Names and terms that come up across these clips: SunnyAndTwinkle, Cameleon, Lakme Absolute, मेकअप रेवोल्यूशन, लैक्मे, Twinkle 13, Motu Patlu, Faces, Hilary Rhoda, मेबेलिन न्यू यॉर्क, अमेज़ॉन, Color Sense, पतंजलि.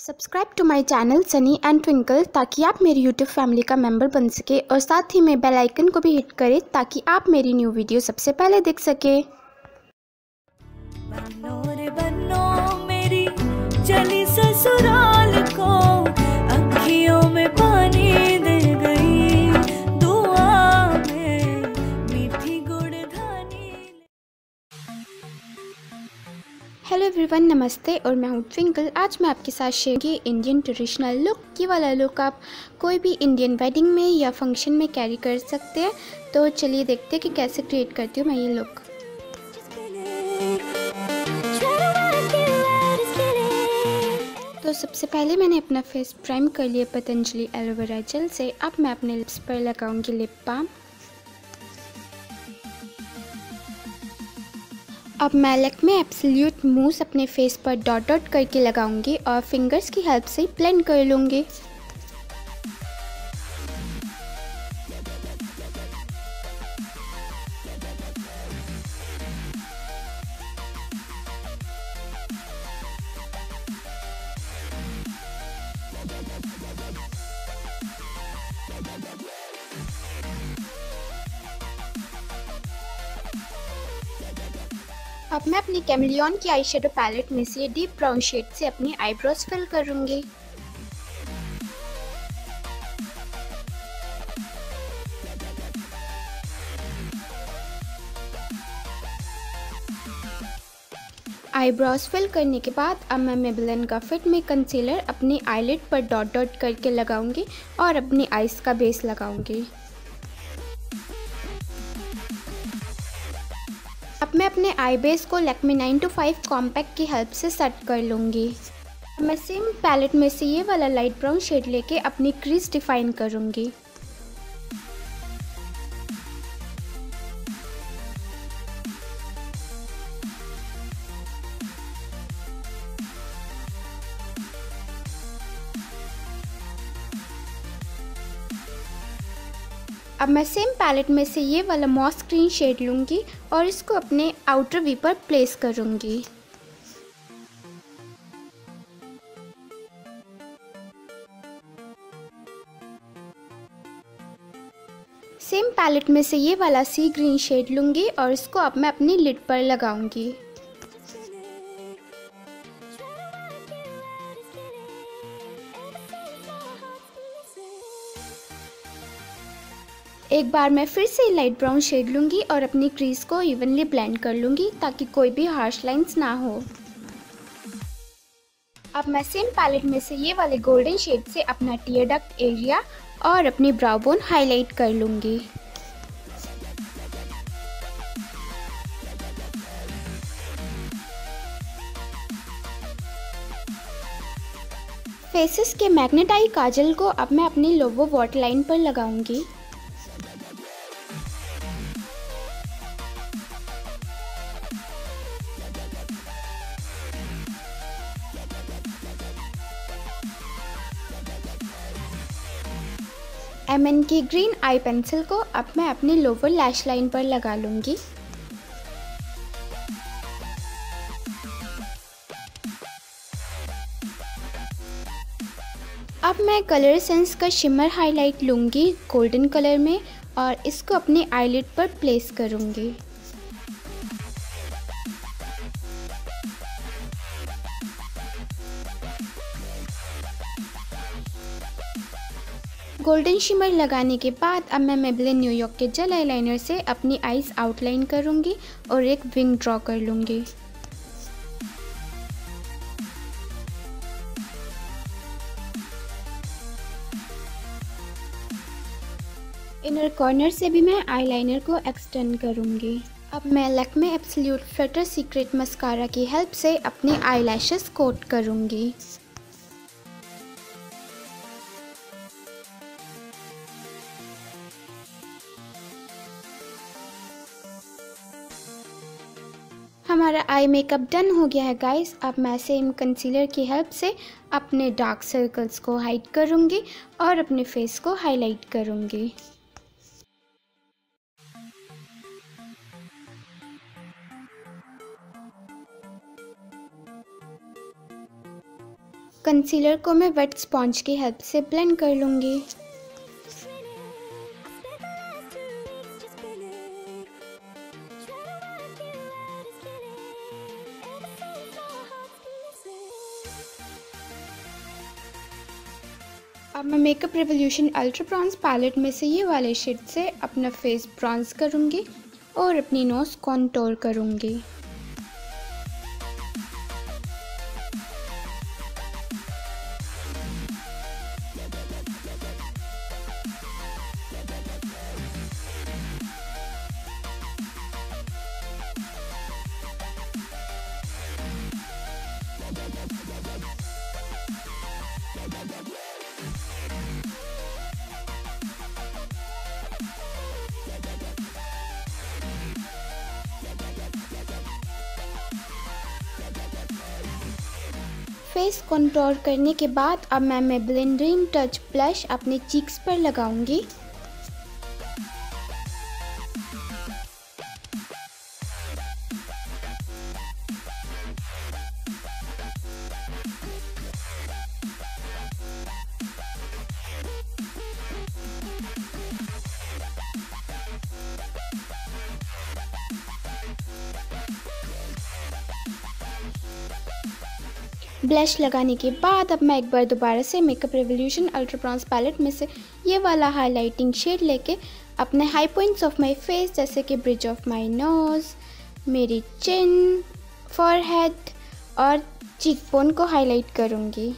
Subscribe to my channel Sunny and Twinkle ताकि आप मेरी यूट्यूब फैमिली का मेंबर बन सके और साथ ही में बेल आइकन को भी हिट करें ताकि आप मेरी न्यू वीडियो सबसे पहले देख सके। चली ससुराल को अखियों में पानी दे गई दुआ में मीठी गुड़ धानी। हेलो एवरीवन, नमस्ते और मैं हूँ ट्विंकल। आज मैं आपके साथ शेयर की इंडियन ट्रेडिशनल लुक। ये वाला लुक आप कोई भी इंडियन वेडिंग में या फंक्शन में कैरी कर सकते हैं। तो चलिए देखते हैं कि कैसे क्रिएट करती हूँ मैं ये लुक। तो सबसे पहले मैंने अपना फेस प्राइम कर लिया पतंजलि एलोवेरा जेल से। अब मैं अपने लिप्स पर लगाऊंगी लिप बाम। अब मैं लैक्मे एब्सोल्यूट मूस अपने फेस पर डॉट डॉट करके लगाऊंगी और फिंगर्स की हेल्प से ब्लेंड कर लूँगी। अब मैं अपनी कैमिलियन की आई शेडो पैलेट में से डीप ब्राउन शेड से अपनी आईब्रोज फिल करूंगी। आईब्रोज फिल करने के बाद अब मैं मेबेलिन का फिट में कंसीलर अपनी आईलिड पर डॉट डॉट करके लगाऊंगी और अपनी आईज का बेस लगाऊंगी। मैं अपने आई बेस को लैक्मे 925 कॉम्पैक्ट की हेल्प से सेट कर लूँगी। मैं सेम पैलेट में से ये वाला लाइट ब्राउन शेड लेके अपनी क्रीज डिफाइन करूँगी। अब मैं सेम पैलेट में से ये वाला मॉस ग्रीन शेड लूँगी और इसको अपने आउटर वी पर प्लेस करूँगी। सेम पैलेट में से ये वाला सी ग्रीन शेड लूँगी और इसको अब मैं अपनी लिड पर लगाऊँगी। एक बार मैं फिर से लाइट ब्राउन शेड लूँगी और अपनी क्रीज को इवनली ब्लेंड कर लूँगी ताकि कोई भी हार्श लाइंस ना हो। अब मैं सेम पैलेट में से ये वाले गोल्डन शेड से अपना टीयर डक्ट एरिया और अपनी ब्राउ बोन हाईलाइट कर लूँगी। फेसेस के मैग्नेट आई काजल को अब मैं अपनी लोगो वॉट लाइन पर लगाऊँगी। MN की ग्रीन आई पेंसिल को अब मैं अपने लोअर लैश लाइन पर लगा लूँगी। अब मैं कलर सेंस का शिमर हाईलाइट लूँगी गोल्डन कलर में और इसको अपने आईलिड पर प्लेस करूँगी। गोल्डन शिमर लगाने के बाद अब मैं मेबेलिन न्यू यॉर्क के जेल आईलाइनर से अपनी आईज आउटलाइन करूँगी और एक विंग ड्रॉ कर लूँगी। इनर कॉर्नर से भी मैं आईलाइनर को एक्सटेंड करूँगी। अब मैं लैक्मे absolute flutter secret mascara की हेल्प से अपने आईलैशेस कोट करूँगी। हमारा आई मेकअप डन हो गया है गाइस। अब मैं सेम कंसीलर की हेल्प से अपने डार्क सर्कल्स को हाइड करूँगी और अपने फेस को हाईलाइट करूँगी। कंसीलर को मैं वेट स्पॉन्ज की हेल्प से ब्लेंड कर लूँगी। अब मैं मेकअप रेवोल्यूशन ultra bronze palette में से ये वाले शेड से अपना फेस ब्रॉन्ज करूँगी और अपनी नोज़ कॉन्टोर करूँगी। फेस कंटूर करने के बाद अब मैं मेबेलिन ड्रीम टच ब्लश अपने चीक्स पर लगाऊंगी। ब्लश लगाने के बाद अब मैं एक बार दोबारा से मेकअप रेवोल्यूशन ultra bronze palette में से ये वाला हाइलाइटिंग शेड लेके अपने high points of my face जैसे कि ब्रिज ऑफ माय नोज़, मेरी चिन, फॉरहेड और चीकबोन को हाईलाइट करूँगी।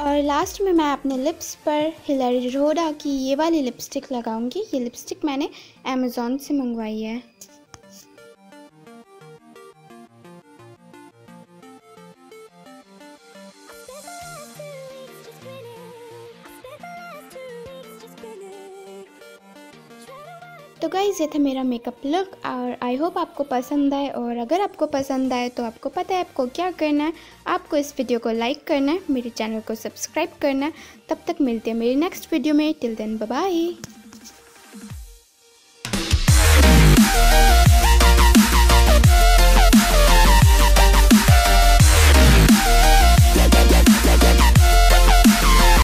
और लास्ट में मैं अपने लिप्स पर हिलरी रोडा की ये वाली लिपस्टिक लगाऊँगी। ये लिपस्टिक मैंने अमेज़ॉन से मंगवाई है। तो गाइज़ ये था मेरा मेकअप लुक और आई होप आपको पसंद आए। और अगर आपको पसंद आए तो आपको पता है आपको क्या करना है। आपको इस वीडियो को लाइक करना है, मेरे चैनल को सब्सक्राइब करना है। तब तक मिलते हैं मेरी नेक्स्ट वीडियो में। Till then bye.